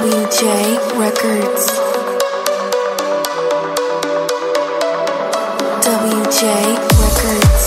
W.J. Records. W.J. Records.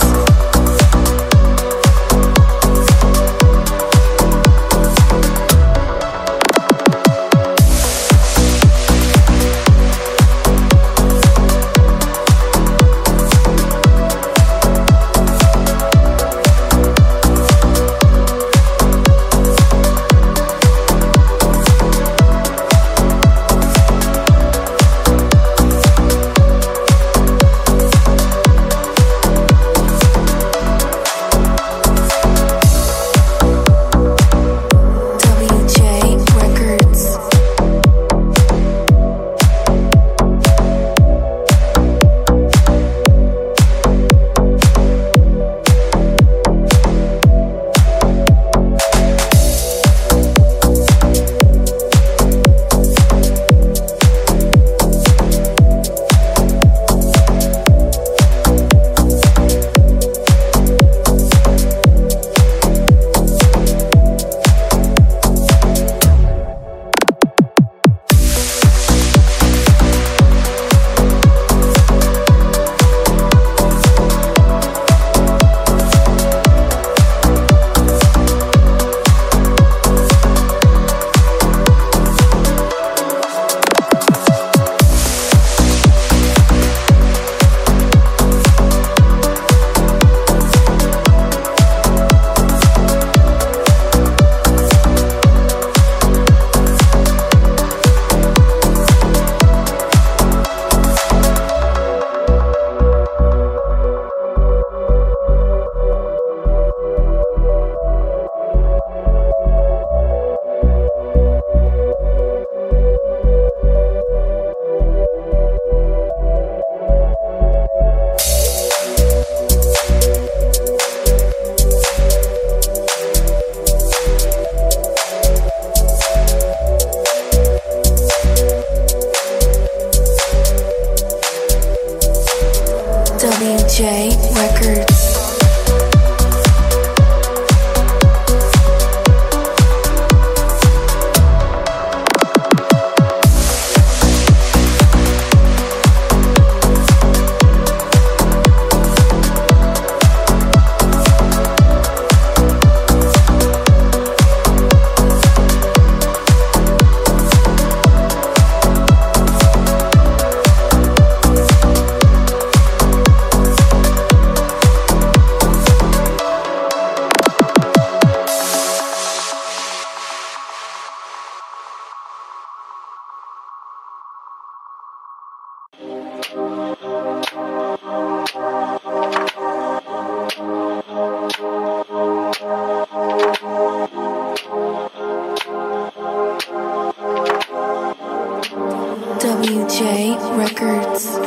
W.J. Records.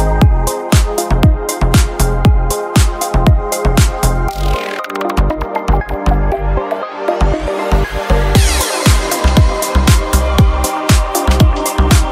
W.J.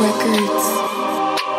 Records.